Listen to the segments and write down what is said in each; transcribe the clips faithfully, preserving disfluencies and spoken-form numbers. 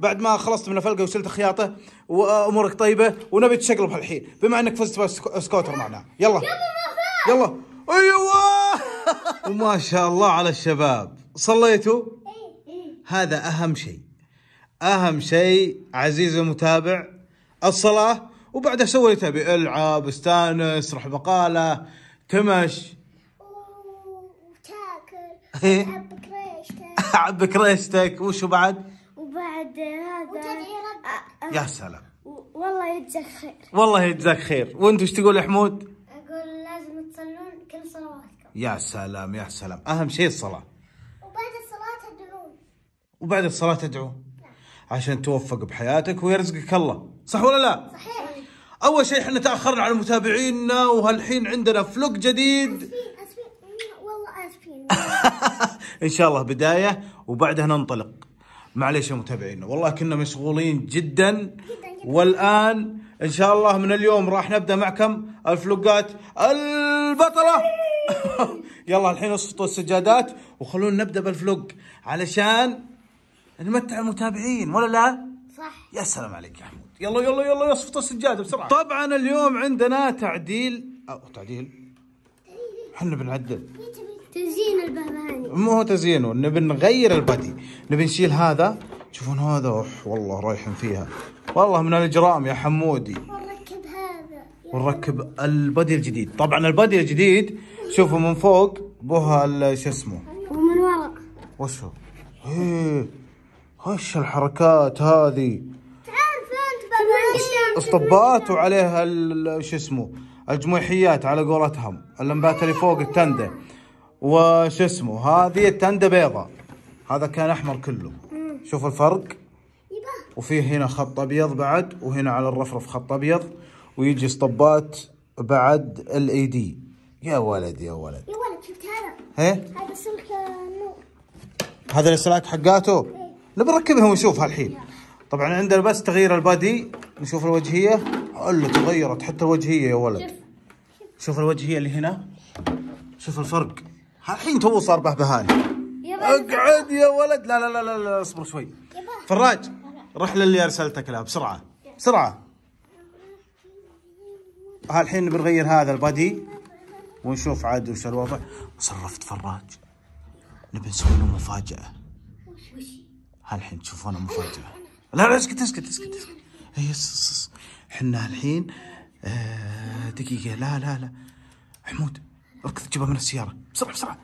بعد ما خلصت من الفلقه وشلت خياطه وامورك طيبه ونبي تشقلب هالحين بما انك فزت بسكوتر معنا. يلا يلا. ايوه وما شاء الله على الشباب. صليتوا؟ هذا اهم شيء، اهم شيء عزيزي المتابع الصلاه، وبعدها سوي تبي العب، استانس، رح بقاله، تمش وتاكل، عبك ريشتك عبك ريشتك. وشو بعد؟ وبعد هذا وتدعي ربك. يا سلام، والله يجزاك خير، والله يجزاك خير. وانت وش تقول يا حمود؟ اقول لازم تصلون كل صلواتكم. يا سلام يا سلام، اهم شيء الصلاه. وبعد الصلاه تدعون. وبعد الصلاه تدعون عشان توفق بحياتك ويرزقك الله، صح ولا لا؟ صحيح. اول شيء احنا تاخرنا على متابعينا وهالحين عندنا فلوق جديد. اسفين اسفين والله اسفين. ان شاء الله بدايه وبعدها ننطلق. معليش يا متابعينا والله كنا مشغولين جدا, جداً, جداً. والان ان شاء الله من اليوم راح نبدا معكم الفلوقات البطله. يلا الحين اسقطوا السجادات وخلونا نبدا بالفلوق علشان نمتع المتابعين، ولا لا؟ صح. يا سلام عليك يا حمود. يلا يلا يلا يصفط السجاده بسرعه. طبعا اليوم عندنا تعديل او تعديل احنا بنعدل تزيين البهبهاني، مو هو تزيينه، نبي نغير البدي، نبي نشيل هذا. تشوفون هذا اوح والله رايحين فيها، والله من الاجرام يا حمودي. ونركب هذا ونركب البدي الجديد. طبعا البدي الجديد شوفوا من فوق بها شو اسمه ومن ورا وش هو وش الحركات هذه؟ تعرف انت اسطبات وعليها شو اسمه الجميحيات على قولتهم، اللمبات اللي فوق التنده وش اسمه هذه التنده بيضاء، هذا كان احمر كله. شوف الفرق، وفيه هنا خط ابيض بعد، وهنا على الرفرف خط ابيض، ويجي اسطبات بعد ال اي دي. يا ولد يا ولد يا ولد شفت هذا؟ ايه هذا سلك النور، هذا السلاك حقاته نبي نركبها ونشوفها الحين. طبعا عندنا بس تغيير البادي، نشوف الوجهيه اللي تغيرت، حتى الوجهيه يا ولد. شوف الوجهيه اللي هنا، شوف الفرق الحين، تو صار بهبهاني. اقعد يا ولد. لا لا لا لا اصبر شوي. فراج رح للي ارسلتك له بسرعه بسرعه. ها الحين بنغير هذا البادي ونشوف عاد وش الوضع. صرفت فراج، نبي نسوي له مفاجاه هالحين. تشوفون مفاجأة. لا لا اسكت اسكت اسكت اسكت. يس احنا الحين آه دقيقة. لا لا لا حمود ركض جيبها من السيارة بسرعة بسرعة.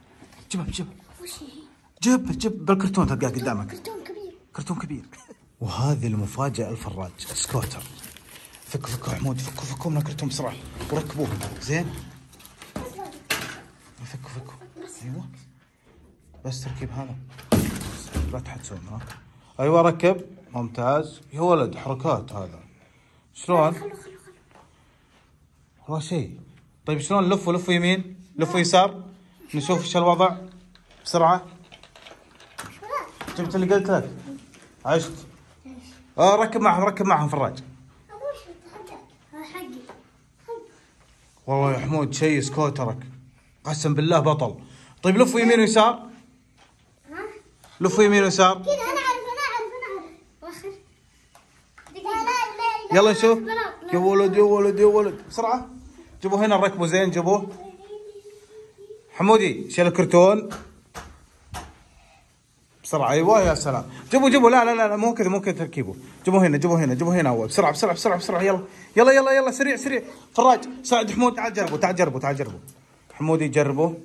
جيبها جيبها. وش هي؟ جيبها جيب بالكرتون تلقاه قدامك. كرتون كبير. كرتون كبير. وهذه المفاجأة الفراج سكوتر. فكوا فكوا حمود، فكوا فكوا من الكرتون بسرعة وركبوه زين. فكوا فكوا. ايوه بس تركيب هذا. لا تحتسون. ايوه ركب ممتاز يا ولد. حركات هذا شلون؟ والله شيء. طيب شلون؟ لفوا لفوا يمين لفوا يسار نشوف ايش الوضع بسرعه. جبت اللي قلت لك. عشت. اه ركب معهم ركب معهم فراج. حقي والله يا حمود شيء سكوترك قسم بالله بطل. طيب لفوا يمين ويسار لفوا يمين ويسار. كذا انا اعرف انا اعرف انا اعرف. واخر دقيقة. يلا شوف يا ولد يا ولد يا ولد بسرعة. جيبوه هنا ركبوا زين جيبوه. حمودي شيل الكرتون بسرعة. ايوه يا سلام. جيبوا جيبوا. لا لا لا مو كذا مو كذا تركيبه. جيبوه هنا جيبوه هنا جيبوه هنا اول بسرعة بسرعة بسرعة بسرعة. يلا يلا يلا يلا سريع سريع. فراج ساعد حمود. تعال جربوا تعال جربوا تعال جربوا. حمودي جربوه.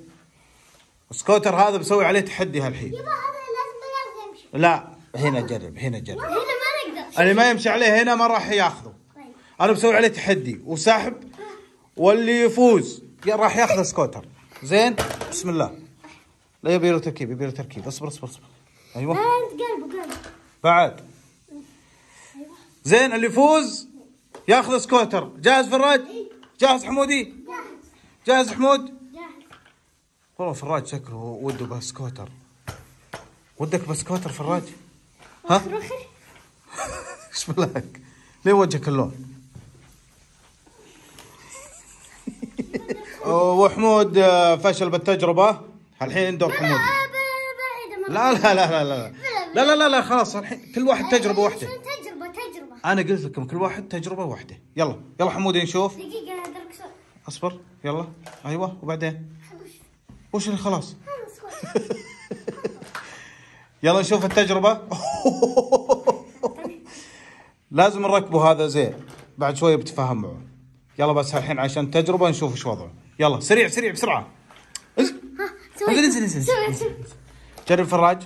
السكوتر هذا بسوي عليه تحدي هالحين. لا هنا جرب هنا جرب. هنا ما نقدر. اللي ما يمشي عليه هنا ما راح ياخذه. انا بسوي عليه تحدي وسحب، واللي يفوز راح ياخذ سكوتر. زين بسم الله. لا يبي له تركيب يبي له تركيب. اصبر اصبر اصبر. ايوه. قلبه قلبه. بعد. زين اللي يفوز ياخذ سكوتر. جاهز فراج؟ جاهز حمودي؟ جاهز. جاهز حمود؟ جاهز. والله فراج شكله وده بسكوتر. ودك بسكوتر فراج؟ ها؟ ايش بلاك؟ ليه وجهك اللون؟ وحمود فشل بالتجربة، الحين دور حمود. لا لا لا لا لا لا لا لا لا خلاص الحين كل واحد تجربه واحده. تجربه تجربه انا قلت لكم كل واحد تجربه واحده. يلا يلا حمودي نشوف. دقيقه درك شوي اصبر. يلا ايوه وبعدين وش اللي خلاص يلا نشوف التجربه. لازم نركبه هذا زين بعد شويه بتفاهم معه. يلا بس الحين عشان تجربه نشوف ايش وضعه. يلا سريع سريع بسرعه. انزل انزل انزل انزل جرب فراج.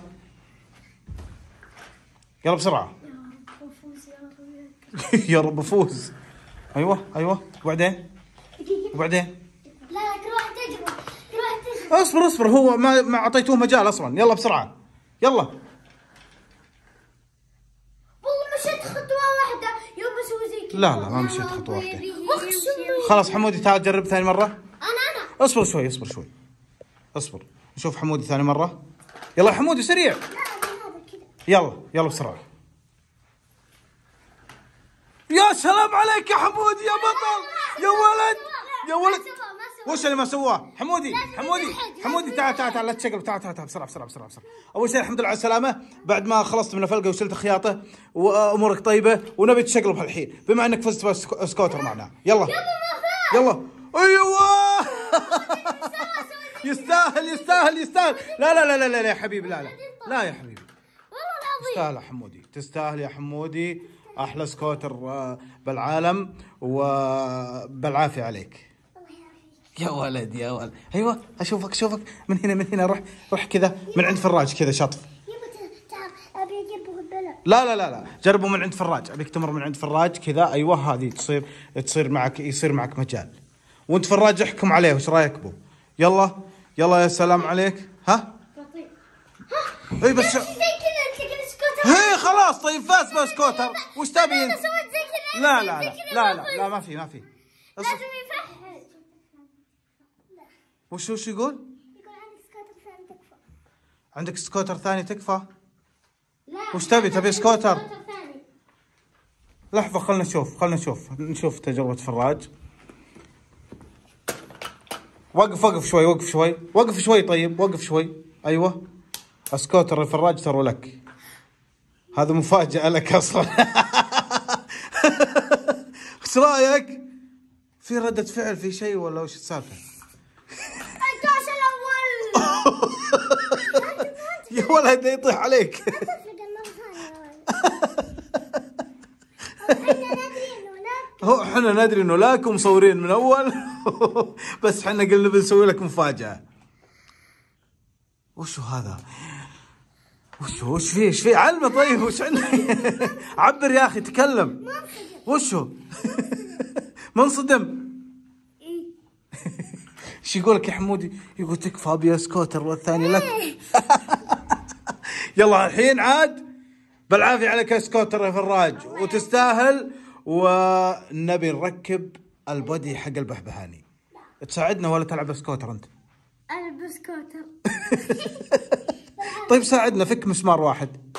يلا بسرعه. يا رب افوز. ايوه ايوه وبعدين وبعدين لا لا كل واحد تجربه كل واحد تجربه. اصبر اصبر هو ما ما اعطيتوه مجال اصلا. يلا بسرعه يلا. لا لا ما مشيت خطوه واحده. خلاص حمودي تعال جرب ثاني مره. انا انا اصبر شوي اصبر شوي اصبر نشوف حمودي ثاني مره. يلا حمودي سريع. يلا يلا بسرعه. يا سلام عليك يا حمودي يا بطل يا ولد يا ولد. وش اللي ما سواه حمودي؟ حمودي حمودي تعال تعال تعال لا تشقلب. تعال تعال تعال بسرعه بسرعه بسرعه بسرعه. اول شيء الحمد لله على السلامه بعد ما خلصت من الفلقه وشلت خياطه وامورك طيبه ونبي تشقلب هالحين بما انك فزت بسكوتر معنا. يلا يلا ايوه. يستاهل يستاهل يستاهل. لا لا لا لا لا يا حبيبي لا لا لا يا حبيبي والله العظيم. تستاهل يا حمودي تستاهل يا حمودي. احلى سكوتر بالعالم وبالعافيه عليك يا ولد يا ولد. ايوه اشوفك اشوفك من هنا من هنا. روح روح كذا من عند فراج كذا شطف. ابي اجيبه البلد. لا لا لا لا جربه من عند فراج. ابيك تمر من عند فراج كذا. ايوه هذه تصير تصير معك يصير معك مجال. وانت فراج احكم عليه وش رايك بو. يلا يلا يا سلام عليك. ها؟ بطيء. ها؟ اي بس زي كذا انت كذا سكوتر. هي خلاص طيب فاز بسكوتر وش تبي؟ انا سويت زي كذا. لا لا لا لا لا لا ما في ما في. لازم يفحص. وش وش يقول؟ يقول عندك سكوتر ثاني تكفى. عندك سكوتر ثاني تكفى؟ لا وش تبي؟ تبي سكوتر؟ سكوتر ثاني. لحظة خلنا نشوف خلنا نشوف نشوف تجربة فراج. وقف وقف شوي وقف شوي وقف شوي طيب وقف شوي. ايوه سكوتر الفراج ترى لك. هذا مفاجأة لك اصلا. ايش رايك؟ في ردة فعل في شيء ولا وش السالفة؟ يا ولد يطيح عليك. هو احنا ندري انه لاك ومصورين من اول. بس احنا قلنا بنسوي لك مفاجأة. وشو هذا؟ وشو وش فيه ايش فيه؟ علمه طيب وش عندك؟ عبر يا اخي تكلم. وشو؟ منصدم. ايش يقول لك يا حمودي؟ يقول تكفى ابي سكوتر والثاني لك. يلا الحين عاد بالعافيه عليك يا سكوتر يا فراج وتستاهل. ونبي نركب البودي حق البهبهاني. تساعدنا ولا تلعب سكوتر انت؟ العب سكوتر. طيب ساعدنا فك مسمار واحد.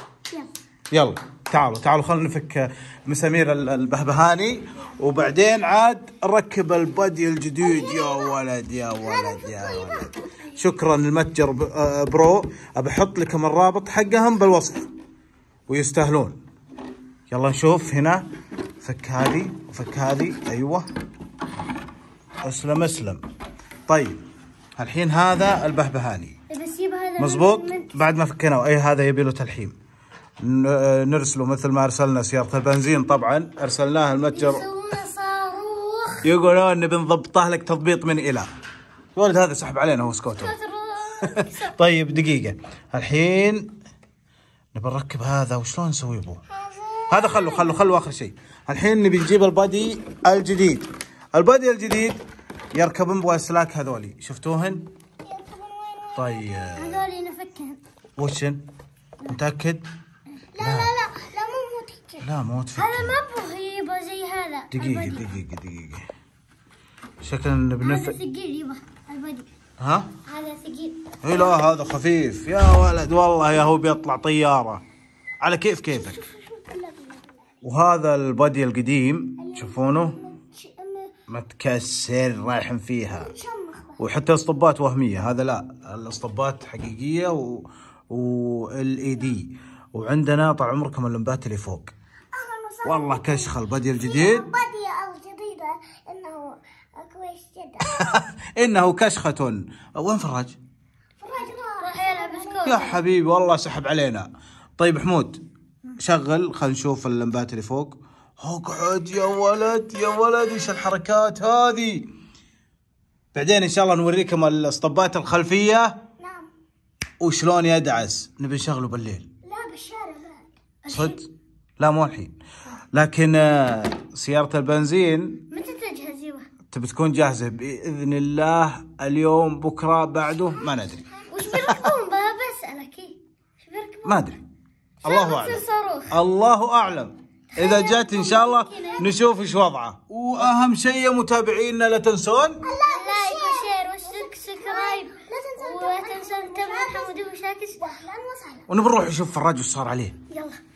يلا تعالوا تعالوا خلنا نفك مسامير البهبهاني وبعدين عاد ركب البادي الجديد. يا ولد يا ولد يا ولد. شكرا للمتجر برو. بحط لكم الرابط حقهم بالوصف ويستاهلون. يلا نشوف هنا فك هذه وفك هذه. ايوه اسلم اسلم. طيب الحين هذا البهبهاني مزبوط بعد ما فكيناه. اي هذا يبي له تلحيم نرسله مثل ما ارسلنا سياره البنزين. طبعا ارسلناها المتجر يقولون بنضبطه لك تضبيط من الى ولد. هذا سحب علينا هو سكوتر. طيب دقيقه الحين نبي نركب هذا وشلون نسوي به. هذا خلوا خلوا خلوا اخر شيء. الحين نبي نجيب البادي الجديد. البادي الجديد يركبون بواسلاك هذولي شفتوهن؟ طيب هذولي نفكهن. وشن؟ متاكد؟ لا لا لا لا مو متفكر. لا مو متفكر. هذا ما بغيبه زي هذا. دقيقة البدي. دقيقة دقيقة شكلنا بنفس. هذا ثقيل يبا البدي. ها؟ هذا ثقيل. اي لا هذا خفيف يا ولد والله يا هو بيطلع طيارة على كيف كيفك. وهذا البدي القديم تشوفونه متكسر رايحين فيها وحتى اسطبات وهمية. هذا لا الاسطبات حقيقية و والاي دي وعندنا طال عمركم اللمبات اللي فوق. والله كشخ البادية الجديد. البادية الجديدة انه كويس جدا. انه كشخة. وين فراج؟ فراج راح يا حبيبي والله سحب علينا. طيب حمود شغل خلينا نشوف اللمبات اللي فوق. اقعد يا ولد يا ولد ايش الحركات هذه. بعدين ان شاء الله نوريكم الاسطبات الخلفيه. نعم. وشلون يدعس. نبي نشغله بالليل. لا بالشارع بعد. صدق؟ لا مو الحين. لكن سياره البنزين متى تجهزيها؟ تبي تكون جاهزه باذن الله اليوم بكره بعده ما ندري. وش بيركبون بسالك ايه؟ ما ادري. الله اعلم. الله اعلم. إذا جت إن شاء الله نشوف إيش وضعه. وأهم شيء يا متابعينا لا تنسون لايك وشير وسبسكرايب ولا تنسون تابعوا حمودي المشاكس. ونبي نروح نشوف فراج وش صار عليه. يلا.